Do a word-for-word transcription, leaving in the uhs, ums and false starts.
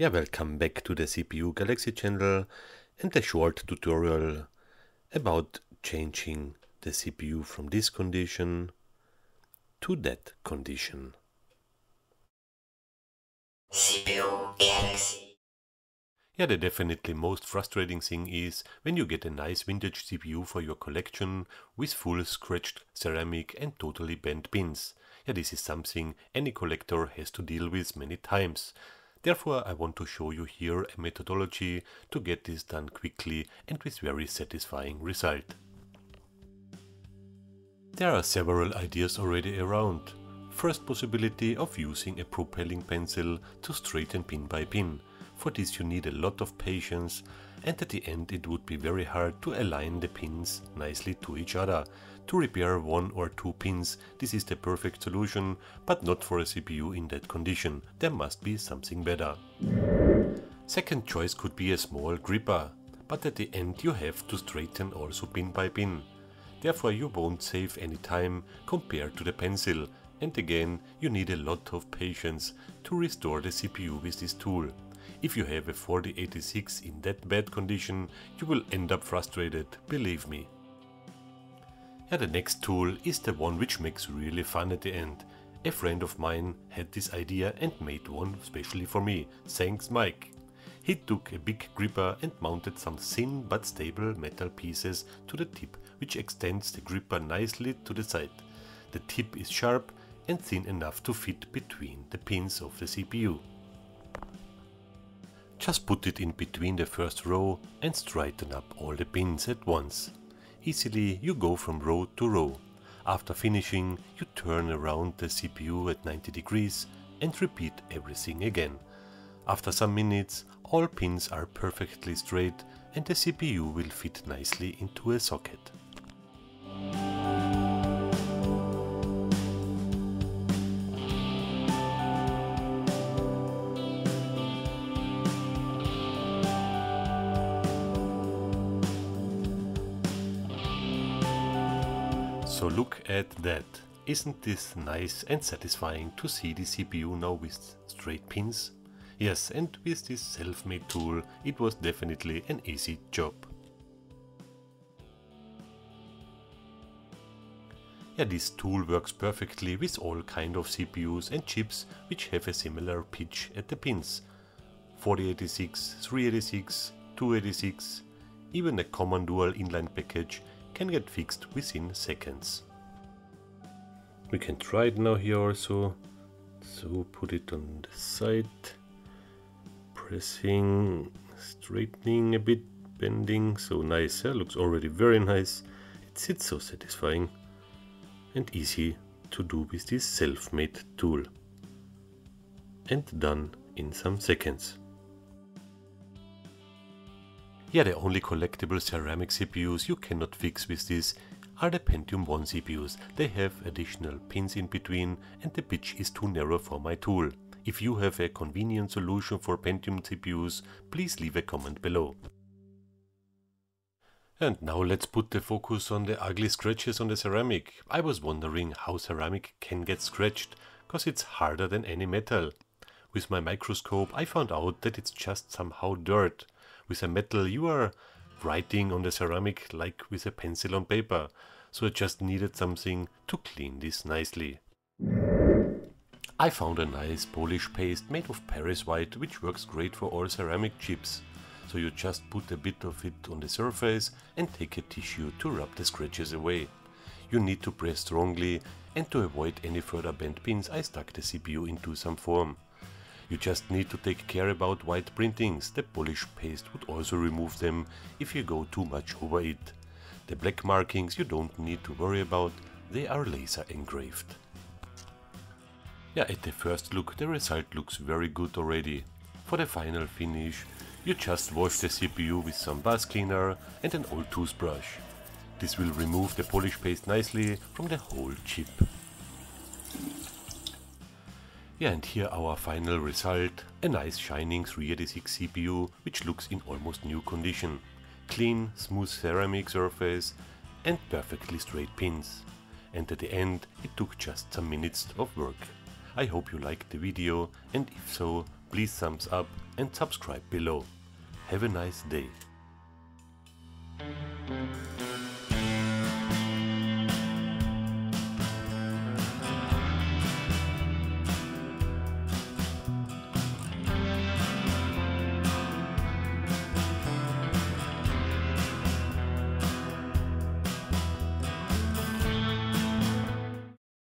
Yeah, welcome back to the C P U Galaxy channel and a short tutorial about changing the C P U from this condition to that condition. C P U Galaxy. Yeah, the definitely most frustrating thing is when you get a nice vintage C P U for your collection with full scratched ceramic and totally bent pins. Yeah, this is something any collector has to deal with many times. Therefore, I want to show you here a methodology to get this done quickly and with very satisfying result. There are several ideas already around. First possibility of using a propelling pencil to straighten pin by pin. For this you need a lot of patience, and at the end it would be very hard to align the pins nicely to each other. To repair one or two pins, this is the perfect solution, but not for a C P U in that condition. There must be something better. Second choice could be a small gripper, but at the end you have to straighten also pin by pin. Therefore you won't save any time compared to the pencil, and again you need a lot of patience to restore the C P U with this tool. If you have a forty eighty-six in that bad condition, you will end up frustrated, believe me. Yeah, the next tool is the one which makes really fun at the end. A friend of mine had this idea and made one specially for me, thanks Mike. He took a big gripper and mounted some thin but stable metal pieces to the tip, which extends the gripper nicely to the side. The tip is sharp and thin enough to fit between the pins of the C P U. Just put it in between the first row and straighten up all the pins at once. Easily you go from row to row. After finishing, you turn around the C P U at ninety degrees and repeat everything again. After some minutes, all pins are perfectly straight and the C P U will fit nicely into a socket. So look at that, isn't this nice and satisfying to see the C P U now with straight pins? Yes, and with this self-made tool it was definitely an easy job. Yeah, this tool works perfectly with all kind of C P Us and chips which have a similar pitch at the pins. forty eighty-six, three eighty-six, two eighty-six, even a common dual inline package can get fixed within seconds. We can try it now here also. So put it on the side, pressing, straightening a bit, bending. So nice, yeah? Looks already very nice. It's, it's so satisfying and easy to do with this self-made tool. And done in some seconds. Yeah, the only collectible ceramic C P Us you cannot fix with this are the Pentium one C P Us. They have additional pins in between and the pitch is too narrow for my tool. If you have a convenient solution for Pentium C P Us, please leave a comment below. And now let's put the focus on the ugly scratches on the ceramic. I was wondering how ceramic can get scratched, cause it's harder than any metal. With my microscope I found out that it's just somehow dirt. With a metal you are writing on the ceramic like with a pencil on paper, so I just needed something to clean this nicely. I found a nice polish paste made of Paris white which works great for all ceramic chips. So you just put a bit of it on the surface and take a tissue to rub the scratches away. You need to press strongly, and to avoid any further bent pins I stuck the C P U into some form. You just need to take care about white printings, the polish paste would also remove them if you go too much over it. The black markings you don't need to worry about, they are laser engraved. Yeah, at the first look the result looks very good already. For the final finish you just wash the C P U with some bus cleaner and an old toothbrush. This will remove the polish paste nicely from the whole chip. Yeah, and here our final result, a nice shining three eighty-six C P U which looks in almost new condition. Clean, smooth ceramic surface and perfectly straight pins. And at the end it took just some minutes of work. I hope you liked the video, and if so, Please thumbs up and subscribe below. Have a nice day.